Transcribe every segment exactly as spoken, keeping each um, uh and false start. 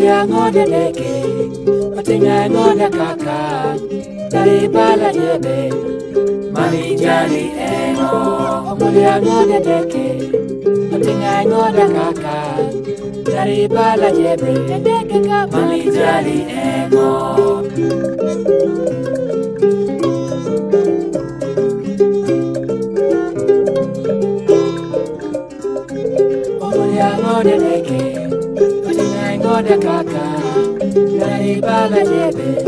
Anya ngode neke, otinga ngode kaka, dari bala yebe, mali jali eno. Anya ngode neke, otinga ngode kaka, dari bala yebe, mali jali eno. The caca, Larry Bala Jebe,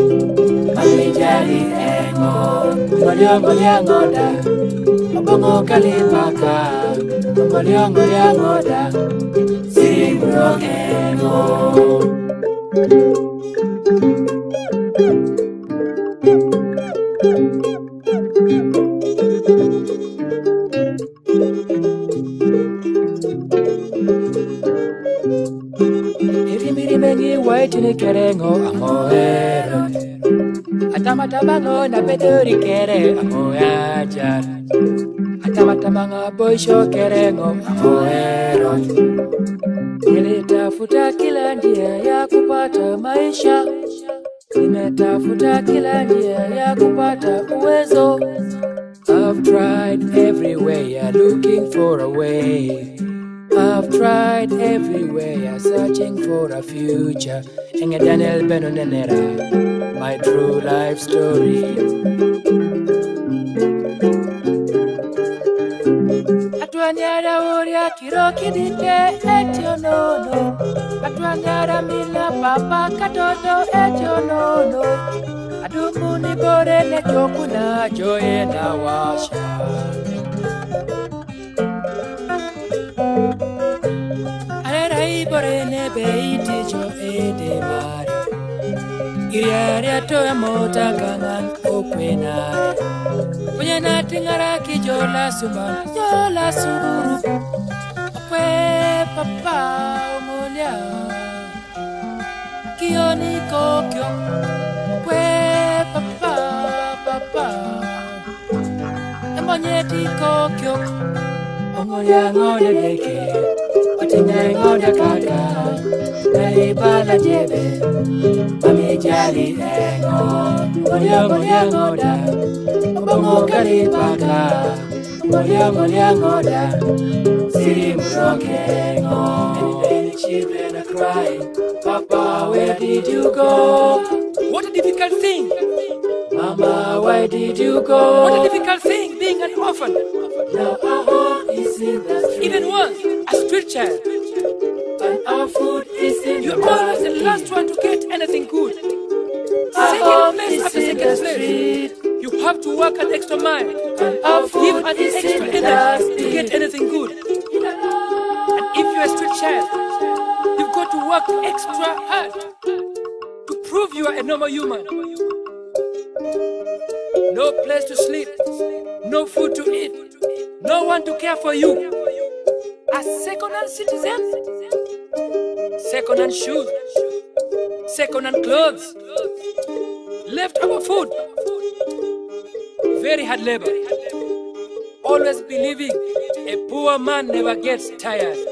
Ali Jari Ego, Molio Moliangoda, Obomo Kalipaka, Molio Moliangoda, Sing Rock Ego. Atamatama na peturi kere amoya jar. Atamatama nga boisho kere ngo amoero. Nimetafuta kila njia ya kupata maisha. Nimetafuta kila njia ya kupata uwezo. I've tried everywhere looking for a way. I've tried everywhere searching for a future. Enge Daniel Benonenera. My true life story. Atwanyara woria kiroki dite etionono. Atwanyara mila papa katoto etionono. Adumuni bore nechokuna joye na washa. Arerai bore nebeiti joe de mari. Iriaria toya mota kangan openare. Punya na tingara kijola suban, jola suru. Kwe papa umulia, kioni kokyo. Kwe papa papa, emonyeti kokyo. Omulia ngode leke, otinga ngode kaka. Dari bala jebe, mami jali ego. Molia molia ngoda, bongo kali paka. Molia molia ngoda, siri mrokengo. Many many children are crying. Papa, where did you go? What a difficult thing. Mama, why did you go? What a difficult thing, being an orphan. Now our home is in the street. Even worse, a street child. Our food is in You're always the last one to get anything good. Second place after second place. You have to work an extra mile. Our food Give an is extra in energy to get anything good. And if you're a street child, you've got to work extra hard to prove you are a normal human. No place to sleep, no food to eat, no one to care for you. A second-hand citizen? Second-hand shoes, second-hand clothes, leftover food, very hard labor. Always believing a poor man never gets tired.